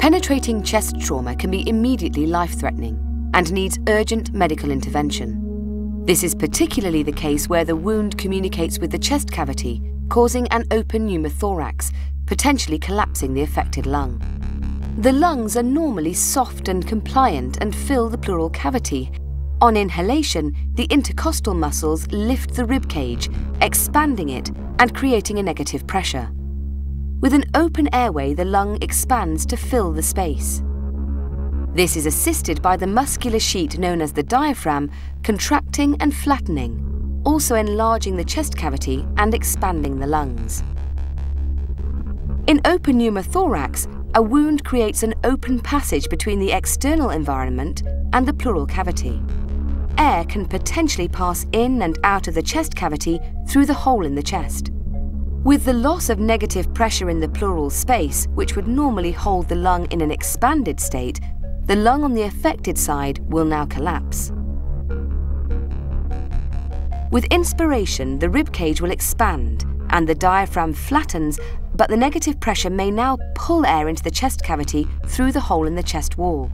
Penetrating chest trauma can be immediately life-threatening and needs urgent medical intervention. This is particularly the case where the wound communicates with the chest cavity, causing an open pneumothorax, potentially collapsing the affected lung. The lungs are normally soft and compliant and fill the pleural cavity. On inhalation, the intercostal muscles lift the rib cage, expanding it and creating a negative pressure. With an open airway, the lung expands to fill the space. This is assisted by the muscular sheet known as the diaphragm, contracting and flattening, also enlarging the chest cavity and expanding the lungs. In open pneumothorax, a wound creates an open passage between the external environment and the pleural cavity. Air can potentially pass in and out of the chest cavity through the hole in the chest. With the loss of negative pressure in the pleural space, which would normally hold the lung in an expanded state, the lung on the affected side will now collapse. With inspiration, the rib cage will expand and the diaphragm flattens, but the negative pressure may now pull air into the chest cavity through the hole in the chest wall.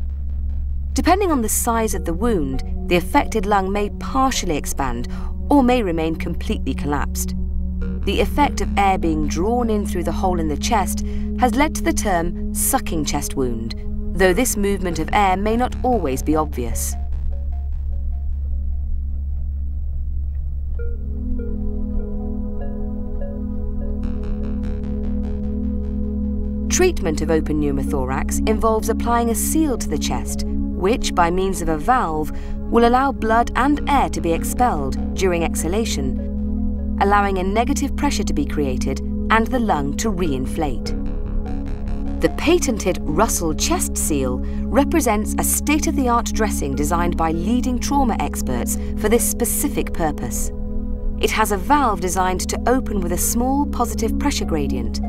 Depending on the size of the wound, the affected lung may partially expand or may remain completely collapsed. The effect of air being drawn in through the hole in the chest has led to the term sucking chest wound, though this movement of air may not always be obvious. Treatment of open pneumothorax involves applying a seal to the chest, which, by means of a valve, will allow blood and air to be expelled during exhalation, allowing a negative pressure to be created and the lung to reinflate. The patented Russell chest seal represents a state-of-the-art dressing designed by leading trauma experts for this specific purpose. It has a valve designed to open with a small positive pressure gradient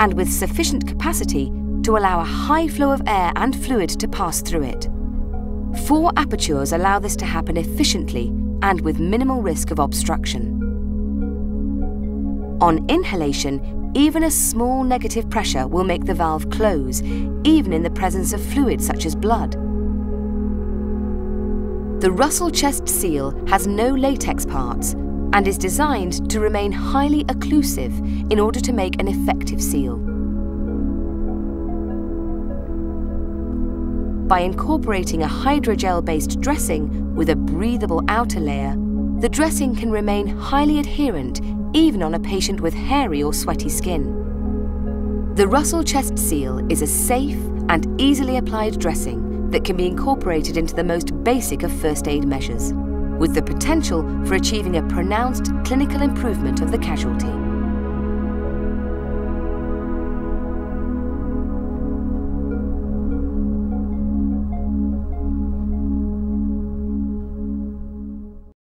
and with sufficient capacity to allow a high flow of air and fluid to pass through it. 4 apertures allow this to happen efficiently and with minimal risk of obstruction. On inhalation, even a small negative pressure will make the valve close, even in the presence of fluid such as blood. The Russell chest seal has no latex parts and is designed to remain highly occlusive in order to make an effective seal. By incorporating a hydrogel-based dressing with a breathable outer layer, the dressing can remain highly adherent even on a patient with hairy or sweaty skin. The Russell chest seal is a safe and easily applied dressing that can be incorporated into the most basic of first aid measures, with the potential for achieving a pronounced clinical improvement of the casualty.